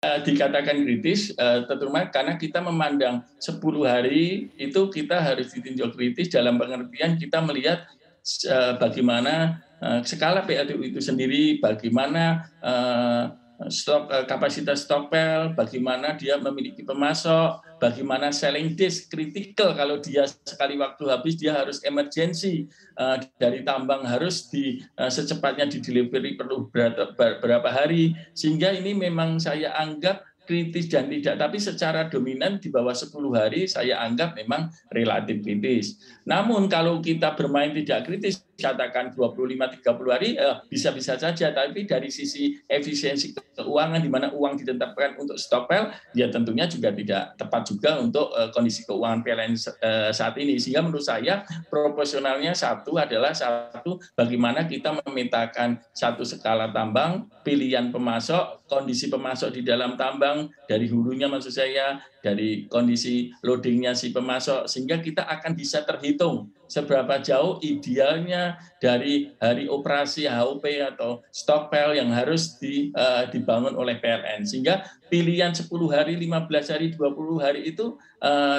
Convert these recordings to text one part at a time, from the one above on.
Dikatakan kritis, terutama karena kita memandang 10 hari itu kita harus ditinjau kritis dalam pengertian kita melihat bagaimana skala PLTU itu sendiri, bagaimana kapasitas stockpile, bagaimana dia memiliki pemasok, bagaimana selling days critical kalau dia sekali waktu habis dia harus emergency dari tambang harus secepatnya di delivery perlu berapa hari, sehingga ini memang saya anggap kritis dan tidak, tapi secara dominan di bawah 10 hari saya anggap memang relatif kritis. Namun kalau kita bermain tidak kritis, katakan 25-30 hari bisa-bisa saja, tapi dari sisi efisiensi keuangan di mana uang ditetapkan untuk stockpile, ya tentunya juga tidak tepat juga untuk kondisi keuangan PLN saat ini. Sehingga menurut saya proporsionalnya satu adalah bagaimana kita memetakan satu skala tambang, pilihan pemasok, kondisi pemasok di dalam tambang, dari hulunya maksud saya, dari kondisi loadingnya si pemasok, sehingga kita akan bisa terhitung seberapa jauh idealnya dari hari operasi HOP atau stockpile yang harus dibangun oleh PLN. Sehingga pilihan 10 hari, 15 hari, 20 hari itu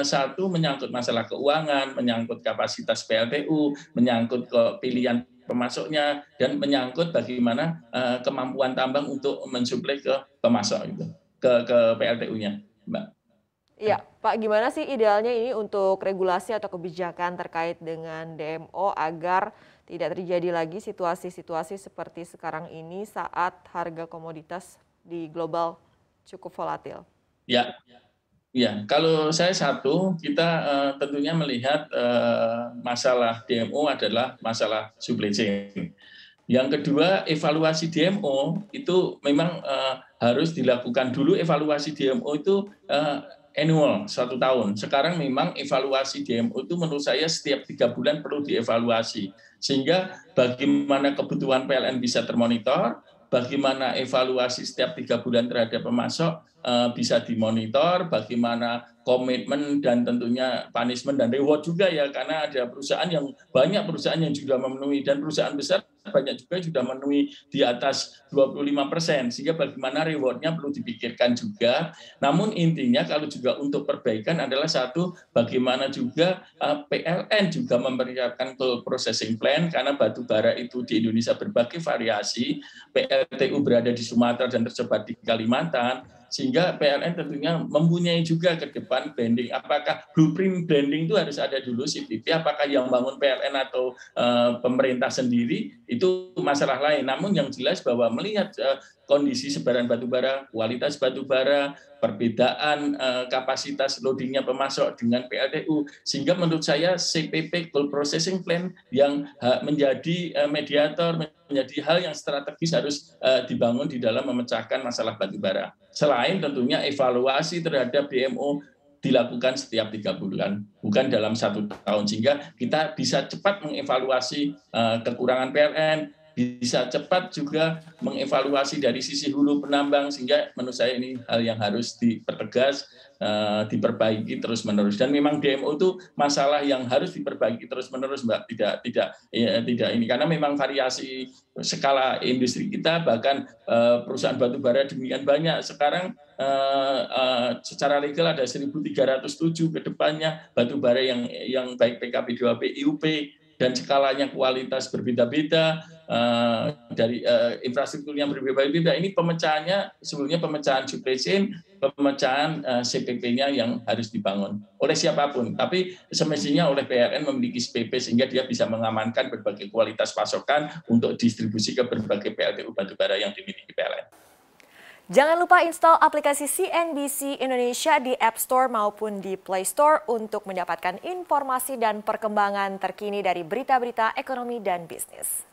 satu menyangkut masalah keuangan, menyangkut kapasitas PLTU, menyangkut pilihan pemasoknya, dan menyangkut bagaimana kemampuan tambang untuk mensuplai ke pemasok itu, ke PLTU-nya, Mbak. Iya, Pak, gimana sih idealnya ini untuk regulasi atau kebijakan terkait dengan DMO agar tidak terjadi lagi situasi-situasi seperti sekarang ini saat harga komoditas di global cukup volatil? Ya, ya. Kalau saya kita tentunya melihat masalah DMO adalah masalah supply chain. Yang kedua, evaluasi DMO itu memang harus dilakukan dulu. Evaluasi DMO itu annual, 1 tahun. Sekarang memang evaluasi DMO itu menurut saya setiap 3 bulan perlu dievaluasi. Sehingga bagaimana kebutuhan PLN bisa termonitor, bagaimana evaluasi setiap 3 bulan terhadap pemasok bisa dimonitor, bagaimana komitmen dan tentunya punishment dan reward juga ya, karena ada banyak perusahaan yang juga memenuhi, dan perusahaan besar banyak juga sudah memenuhi di atas 25%, sehingga bagaimana rewardnya perlu dipikirkan juga. Namun intinya kalau juga untuk perbaikan adalah satu, bagaimana juga PLN juga mempersiapkan coal processing plant, karena batu bara itu di Indonesia berbagai variasi, PLTU berada di Sumatera dan tersebar di Kalimantan, sehingga PLN tentunya mempunyai juga ke depan blending. Apakah blueprint blending itu harus ada dulu CPP, apakah yang bangun PLN atau pemerintah sendiri, itu masalah lain. Namun yang jelas bahwa melihat kondisi sebaran batubara, kualitas batubara, perbedaan kapasitas loadingnya pemasok dengan PLTU, sehingga menurut saya CPP coal processing plant yang menjadi mediator, menjadi hal yang strategis harus dibangun di dalam memecahkan masalah batubara. Selain tentunya evaluasi terhadap DMO dilakukan setiap 3 bulan, bukan dalam 1 tahun, sehingga kita bisa cepat mengevaluasi kekurangan PLN, bisa cepat juga mengevaluasi dari sisi hulu penambang, sehingga menurut saya ini hal yang harus dipertegas, diperbaiki terus-menerus. Dan memang DMO itu masalah yang harus diperbaiki terus-menerus, Mbak. Tidak ini, karena memang variasi skala industri kita, bahkan perusahaan batubara demikian banyak. Sekarang secara legal ada 1.307 ke depannya batubara yang baik PKP2, IUP, dan skalanya kualitas berbeda-beda, dari infrastrukturnya berbeda-beda. Ini pemecahannya, sebelumnya pemecahan supply chain, pemecahan CPP-nya yang harus dibangun oleh siapapun. Tapi semestinya oleh PLN memiliki CPP sehingga dia bisa mengamankan berbagai kualitas pasokan untuk distribusi ke berbagai PLTU batubara yang dimiliki PLN. Jangan lupa install aplikasi CNBC Indonesia di App Store maupun di Play Store untuk mendapatkan informasi dan perkembangan terkini dari berita-berita ekonomi dan bisnis.